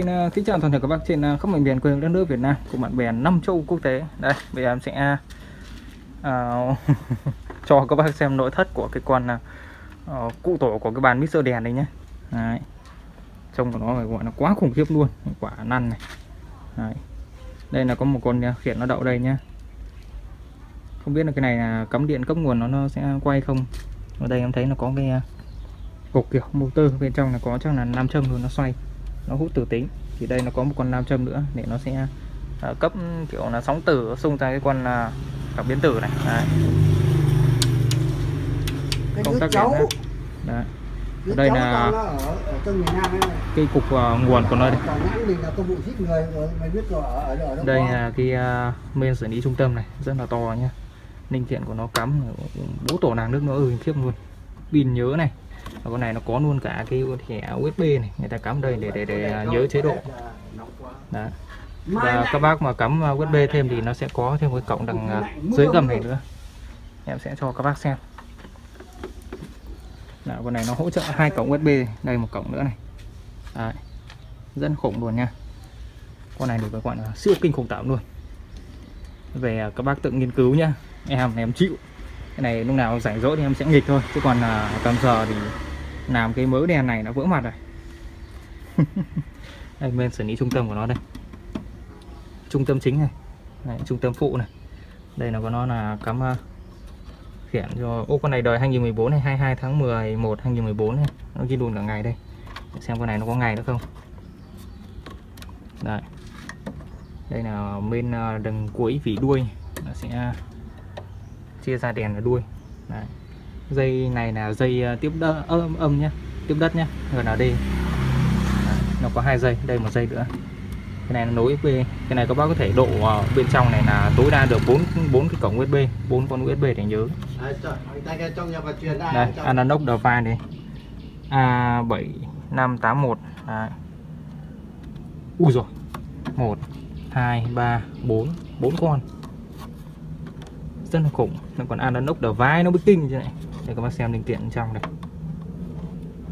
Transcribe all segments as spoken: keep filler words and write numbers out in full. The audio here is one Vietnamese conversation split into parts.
Xin kính chào toàn thể các bác trên khắp mọi miền quê hương đất nước Việt Nam cùng bạn bè năm châu quốc tế. Đây, bây giờ em sẽ uh, cho các bác xem nội thất của cái con uh, cụ tổ của cái bàn mixer đèn này nhé. Đấy. Trông của nó phải gọi là quá khủng khiếp luôn, quả năn này. Đấy. Đây là có một con khiển nó đậu đây nhá. Không biết là cái này là cắm điện cấp nguồn nó, nó sẽ quay không. Ở đây em thấy nó có cái cục kiểu motor, bên trong là có chắc là nam châm luôn, nó xoay, nó hút từ tính. Thì đây nó có một con nam châm nữa để nó sẽ uh, cấp kiểu là sóng tử xung ra cái con là uh, cảm biến tử này. Đấy. Cái công tắc điện đó. Ở đây là ở, ở trong Nam ấy. Cái cục uh, nguồn của nó đây. Đây là cái uh, main xử lý trung tâm này, rất là to nhá. Linh kiện của nó cắm bố tổ nàng nước nó ơi khiếp luôn. Pin nhớ này. Và con này nó có luôn cả cái thẻ u ét bê này, người ta cắm đây để để, để nhớ chế độ. Đó. Và các bác mà cắm u ét bê thêm thì nó sẽ có thêm cái cổng đằng dưới gầm này nữa. Em sẽ cho các bác xem. Đó, con này nó hỗ trợ hai cổng u ét bê, đây một cổng nữa này. Đấy. Rất khủng luôn nha. Con này được gọi là siêu kinh khủng tởm luôn. Về các bác tự nghiên cứu nhá. Em em chịu. Cái này lúc nào rảnh rỗi thì em sẽ nghịch thôi, chứ còn à, tầm giờ thì làm cái mớ đèn này nó vỡ mặt rồi. Đây bên xử lý trung tâm của nó đây, trung tâm chính này, đây, trung tâm phụ này, đây là của nó là cắm uh, khiển cho. Ô con này đời hai nghìn mười bốn này, hai mươi hai tháng mười một hai nghìn mười bốn này, nó ghi đùn cả ngày đây. Để xem con này nó có ngày nữa không. Đây, đây là bên uh, đằng cuối vỉ đuôi nó sẽ chia ra đèn ở đuôi. Đấy. Dây này là dây tiếp đất, âm âm nhé, tiếp đất nhé, en đê. Nó có hai dây, đây một dây nữa. Cái này nó nối u ét bê, cái này các bác có thể độ bên trong này là tối đa được bốn bốn cái cổng u ét bê, bốn con u ét bê để nhớ. Đây, analog device này, A bảy năm tám một. Ui rồi, một, hai, ba, bốn, bốn con. Rất là khủng. Nó còn analog đầu vai nó mới kinh chứ này. Để các bác xem linh kiện trong này,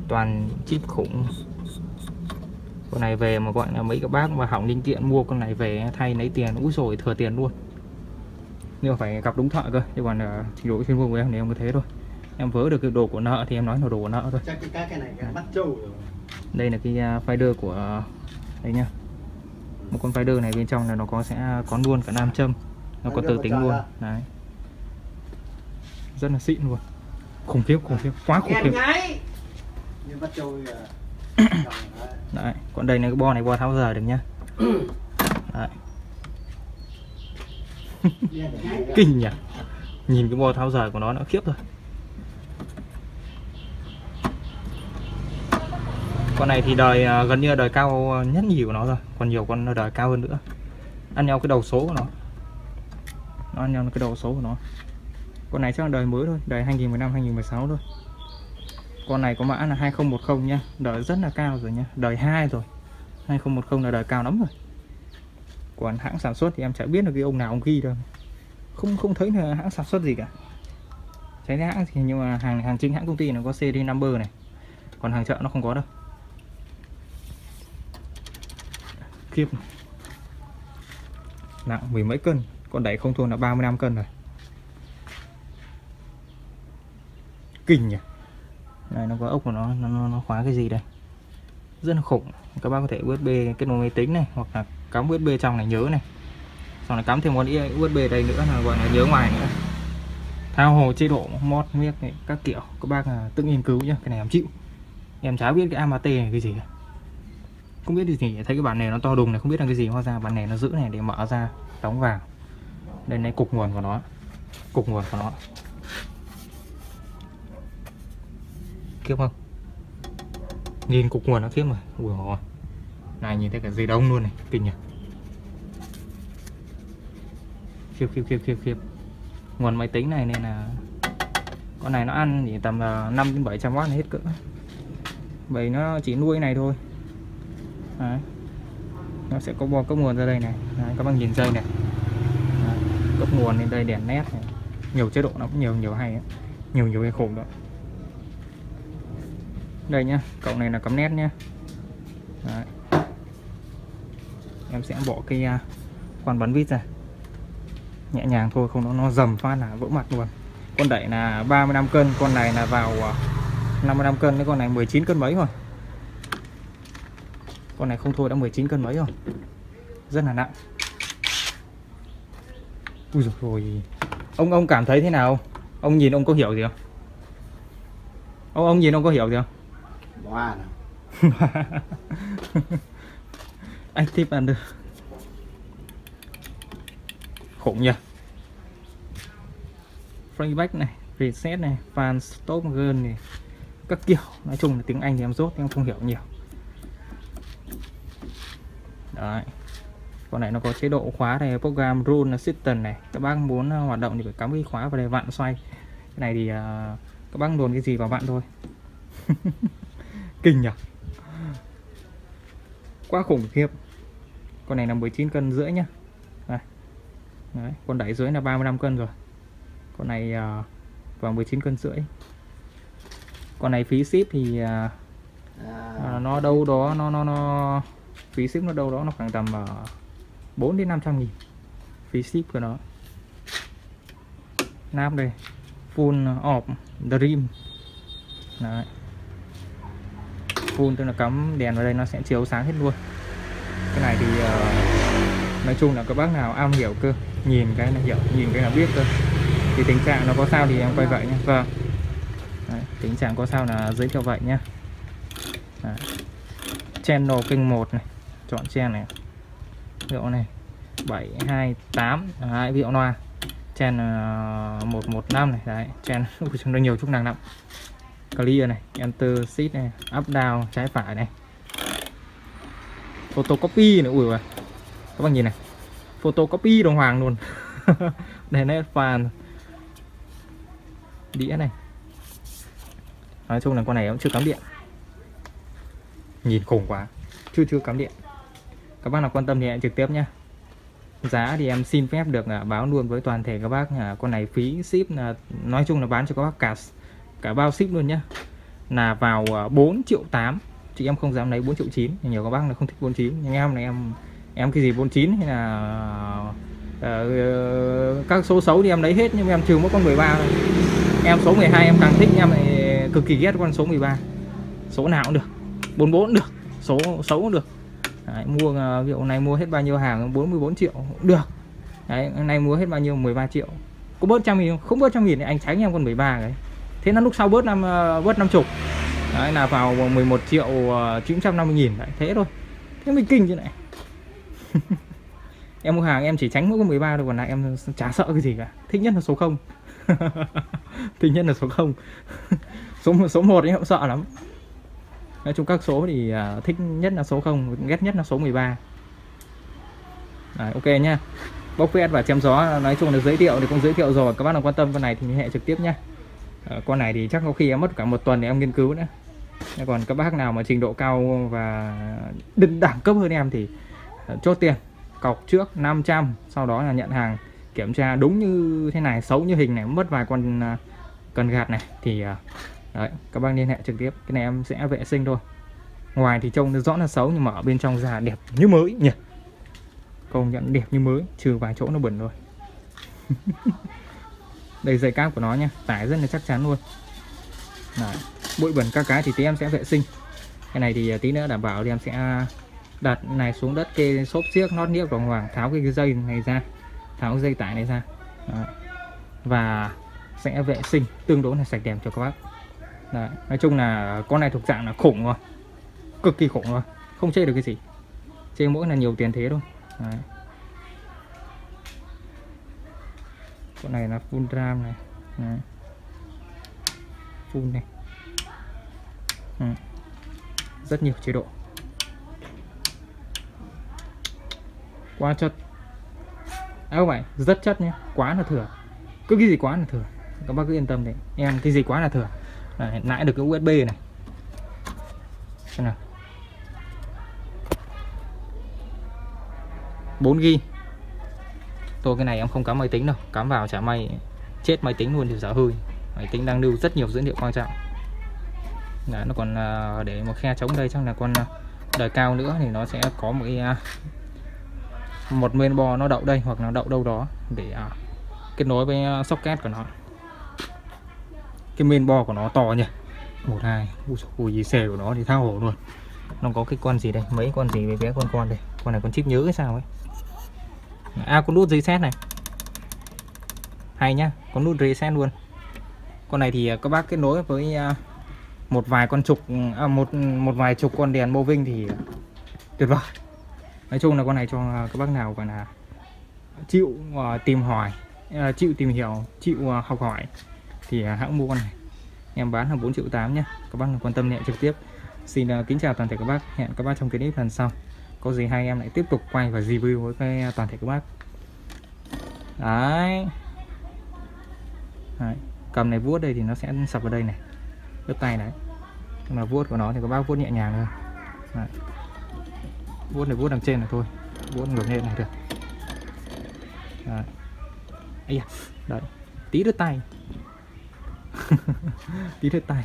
toàn chip khủng. Con này về mà gọi là mấy các bác mà hỏng linh kiện mua con này về thay lấy tiền, úi rồi thừa tiền luôn. Nhưng mà phải gặp đúng thợ cơ, chứ còn trình độ chuyên môn của em thì em cứ thế thôi. Em vớ được cái đồ của nợ thì em nói là đồ của nợ thôi. Chắc cái cái này cái bắt trâu rồi. Đây là cái fader của đây nhá. Một con fader này bên trong là nó có sẽ có luôn cả nam châm, nó có từ tính luôn. Đấy. Rất là xịn luôn, khủng khiếp, khủng khiếp, quá khủng khiếp. Đấy, còn đây này, cái bo này bo tháo giờ được nhá. Đấy. Kinh nhỉ, nhìn cái bo tháo giờ của nó nó khiếp rồi. Con này thì đời gần như đời cao nhất nhì của nó rồi, còn nhiều con đời cao hơn nữa. Ăn nhau cái đầu số của nó, nó ăn nhau cái đầu số của nó. Con này chắc là đời mới thôi, đời hai nghìn mười lăm hai nghìn mười sáu thôi. Con này có mã là hai không một không nha, đời rất là cao rồi nha, đời hai rồi. hai không một không là đời cao lắm rồi. Còn hãng sản xuất thì em chả biết được cái ông nào ông ghi đâu. Không không thấy là hãng sản xuất gì cả. Thấy hãng thì nhưng mà hàng hàng chính hãng công ty nó có series number này. Còn hàng chợ nó không có đâu. Kiếp. Nặng mười mấy cân, con đẩy không thua là ba mươi lăm cân rồi. Kinh nhỉ. Này nó có ốc của nó, nó nó khóa cái gì đây? Rất là khủng. Các bác có thể u ét bê kết nối máy tính này, hoặc là cắm u ét bê trong này nhớ này. Xong là cắm thêm con u ét bê đây nữa là gọi là nhớ ngoài nữa. Thao hồ chế độ mod miếc này, các kiểu, các bác à, tự nghiên cứu nhá, cái này em chịu. Em chả biết cái a em tê này cái gì cả. Không biết gì gì, thấy cái bản này nó to đùng này, không biết là cái gì, hóa ra bản này nó giữ này để mở ra, đóng vào. Đây này cục nguồn của nó. Cục nguồn của nó. Khiếp không? Nhìn cục nguồn nó khiếp mà. Ui hồ. Này nhìn thấy cả dây đông luôn này, kinh nhỉ. Khiếp khiếp khiếp khiếp khiếp. Nguồn máy tính này nên là con này nó ăn chỉ tầm năm đến bảy trăm oát là hết cỡ. Vậy nó chỉ nuôi này thôi. Đấy. Nó sẽ có bo cấp nguồn ra đây này. Đấy, các bạn nhìn dây này. Đấy. Cấp nguồn lên đây, đèn nét này. Nhiều chế độ nó cũng nhiều nhiều hay ấy. Nhiều nhiều cái khủng đó. Đây nhá, cổng này là cắm nét nhá. Đấy. em sẽ bỏ cái khoan bắn vít ra, nhẹ nhàng thôi, không nó nó dầm phát là vỡ mặt luôn. Con đẩy là ba mươi lăm cân, con này là vào năm mươi lăm cân, cái con này mười chín cân mấy rồi. Con này không thôi đã mười chín cân mấy rồi, rất là nặng. Ui giời ơi. Ông ông cảm thấy thế nào? Ông nhìn ông có hiểu gì không? Ông ông nhìn ông có hiểu gì không? Wow. Anh tiếp ăn được. Khủng nhỉ. Freeback này, reset này, fan stop gun này, các kiểu. Nói chung là tiếng Anh thì em dốt, em không hiểu nhiều. Đấy. Con này nó có chế độ khóa này, program rule system này. Các bác muốn hoạt động thì phải cắm cái khóa vào đây vặn xoay. Cái này thì uh, các bác đồn cái gì vào vặn thôi. Kinh nhỉ. Quá khủng khiếp. Con này là mười chín cân rưỡi nhá. Đây. Đấy, con đẩy dưới là ba mươi lăm cân rồi. Con này uh, vào mười chín cân rưỡi. Con này phí ship thì uh, uh, nó đâu đó nó nó nó phí ship nó đâu đó nó khoảng tầm uh, bốn đến năm trăm nghìn phí ship của nó. Nắp đây, full of dream. Đấy. Full tức là cắm đèn vào đây nó sẽ chiếu sáng hết luôn. Cái này thì uh, nói chung là các bác nào am hiểu cơ, nhìn cái là hiểu, nhìn cái là biết cơ. Thì tình trạng nó có sao thì em quay vậy nhé. Vâng. Đấy, tình trạng có sao là giới thiệu vậy nhé. Đấy. Channel kênh một này, chọn channel này. Hiệu này bảy hai tám, hai hiệu loa. Channel một một năm này, đấy, channel trong đây nhiều chức năng lắm. Clear này, enter sheet này, up down trái phải này. Photocopy này, ui. Các bạn nhìn này. Photocopy đồng hoàng luôn. Đây nét fan đĩa này. Nói chung là con này cũng chưa cắm điện. Nhìn khủng quá. Chưa chưa cắm điện. Các bác nào quan tâm thì hẹn trực tiếp nhé. Giá thì em xin phép được báo luôn với toàn thể các bác. Con này phí ship là, nói chung là bán cho các bác cả cả bao ship luôn nhá. Là vào bốn triệu tám. Chị em không dám lấy bốn triệu chín. Nhiều các bác là không thích bốn triệu chín. Nhưng em này em em cái gì bốn triệu chín hay là uh, các số xấu thì em lấy hết, nhưng em trừ mỗi con mười ba này. Em số mười hai em càng thích, em lại cực kỳ ghét con số mười ba. Số nào cũng được. bốn mươi bốn cũng được, số xấu cũng được. Đấy, mua ví dụ này mua hết bao nhiêu hàng bốn mươi bốn triệu cũng được. Đấy, nay mua hết bao nhiêu mười ba triệu. Có bớt một trăm nghìn không? Không bớt một trăm nghìn anh tránh em con mười ba cái. Thế nó lúc sau bớt năm bớt năm chục. Đấy là vào mười một triệu chín trăm năm mươi nghìn đấy, thế thôi. Thế mình kinh chứ này. Em mua hàng em chỉ tránh mỗi con mười ba thôi, còn lại em chả sợ cái gì cả. Thích nhất là số không. Thích nhất là số không. Số số một ấy cũng sợ lắm. Nói chung các số thì uh, thích nhất là số không, ghét nhất là số mười ba. Đấy, ok nhá. Bốc vét và chém gió nói chung là giới thiệu thì cũng giới thiệu rồi. Các bác nào quan tâm con này thì liên hệ trực tiếp nhá. uh, Con này thì chắc có khi em mất cả một tuần để em nghiên cứu nữa. Còn các bác nào mà trình độ cao và đẳng cấp hơn em thì uh, chốt tiền cọc trước năm trăm. Sau đó là nhận hàng kiểm tra đúng như thế này, xấu như hình này, mất vài con uh, cần gạt này thì... Uh, Đấy, các bác liên hệ trực tiếp. Cái này em sẽ vệ sinh thôi. Ngoài thì trông nó rõ là xấu, nhưng mà ở bên trong da đẹp như mới nhỉ. Công nhận đẹp như mới, trừ vài chỗ nó bẩn rồi. Đây dây cáp của nó nha, tải rất là chắc chắn luôn. Đấy, bụi bẩn các cái thì tí em sẽ vệ sinh. Cái này thì tí nữa đảm bảo thì em sẽ đặt này xuống đất, kê xốp xiếc nót niếc vào hoàng, tháo cái dây này ra, tháo cái dây tải này ra. Đấy. Và sẽ vệ sinh tương đối là sạch đẹp cho các bác. Đấy, nói chung là con này thuộc dạng là khủng rồi, cực kỳ khủng rồi, không chê được cái gì, chê mỗi là nhiều tiền thế thôi. Đấy. Con này là full ram này. Đấy. Full này. Ừ. Rất nhiều chế độ, quá chất à, không phải rất chất nhé, quá là thừa, cứ cái gì quá là thừa, các bác cứ yên tâm đấy em, cái gì quá là thừa. Đấy, nãy được cái u ét bê này. Xem nào. bốn gi-ga-bai. Tôi cái này em không cắm máy tính đâu, cắm vào chả may chết máy tính luôn thì dở hơi. Máy tính đang lưu rất nhiều dữ liệu quan trọng. Đấy, nó còn để một khe trống đây, chắc là con đời cao nữa thì nó sẽ có một cái một main board nó đậu đây hoặc nó đậu đâu đó để à, kết nối với socket của nó. Cái main board của nó to nhỉ, một hai ui gì xè của nó thì thao hổ luôn. Nó có cái con gì đây, mấy con gì với bé con con đây, con này con chip nhớ hay sao ấy. À, con nút reset này hay nhá, con nút reset luôn. Con này thì các bác kết nối với một vài con trục à, một một vài chục con đèn moving thì tuyệt vời. Nói chung là con này cho các bác nào gọi là chịu tìm hỏi, chịu tìm hiểu, chịu học hỏi thì hãng mua con này. Em bán là bốn triệu tám nhé. Các bác nào quan tâm liên hệ trực tiếp. Xin kính chào toàn thể các bác. Hẹn các bác trong clip lần sau. Có gì hai em lại tiếp tục quay và review với cái toàn thể các bác. Đấy. Đấy. Cầm này vuốt đây thì nó sẽ sập vào đây này. Đứt tay đấy. Nhưng mà vuốt của nó thì các bác vuốt nhẹ nhàng thôi. Đấy. Vuốt này vuốt đằng trên này thôi. Vuốt ngược lên này được. Đấy. Ây da. Đấy. Tí đứt tay. Tí đứt tay.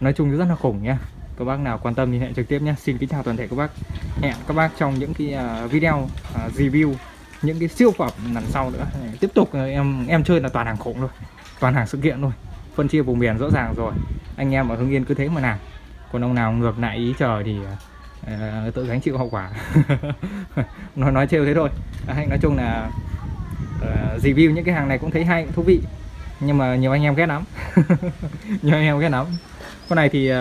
Nói chung rất là khủng nha. Các bác nào quan tâm liên hệ trực tiếp nhé. Xin kính chào toàn thể các bác. Hẹn các bác trong những cái video review những cái siêu phẩm lần sau nữa. Tiếp tục em em chơi là toàn hàng khủng thôi, toàn hàng sự kiện thôi. Phân chia vùng miền rõ ràng rồi. Anh em ở Hưng Yên cứ thế mà làm. Còn ông nào ngược lại ý trời thì uh, tự gánh chịu hậu quả. Nói nói trêu thế thôi. À, nói chung là uh, review những cái hàng này cũng thấy hay, cũng thú vị. Nhưng mà nhiều anh em ghét lắm. Nhiều anh em ghét lắm. Con này thì uh,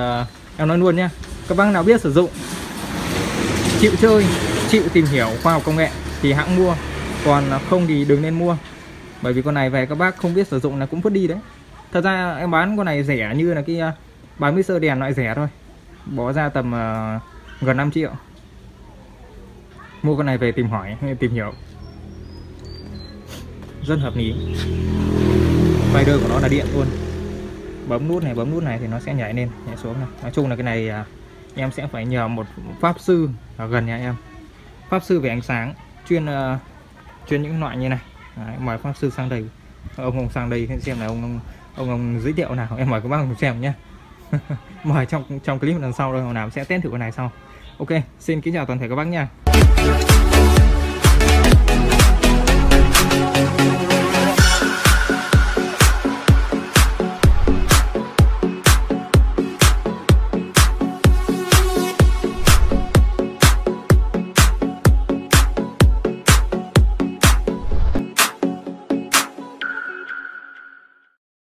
em nói luôn nhé, các bác nào biết sử dụng, chịu chơi, chịu tìm hiểu khoa học công nghệ thì hãng mua, còn không thì đừng nên mua. Bởi vì con này về các bác không biết sử dụng là cũng vứt đi đấy. Thật ra em bán con này rẻ như là cái bán mixer đèn loại rẻ thôi, bỏ ra tầm uh, gần năm triệu. Mua con này về tìm hỏi, tìm hiểu rất hợp lý. Fader của nó là điện luôn, bấm nút này bấm nút này thì nó sẽ nhảy lên nhảy xuống này. Nói chung là cái này em sẽ phải nhờ một pháp sư ở gần nhà em, pháp sư về ánh sáng chuyên uh, chuyên những loại như này. Đấy, mời pháp sư sang đây, ông ông sang đây xem là ông ông ông, ông giới thiệu nào. Em mời các bác xem nhé. Mời trong trong clip lần sau rồi, hôm nào sẽ test thử con này sau. Ok, xin kính chào toàn thể các bác nha.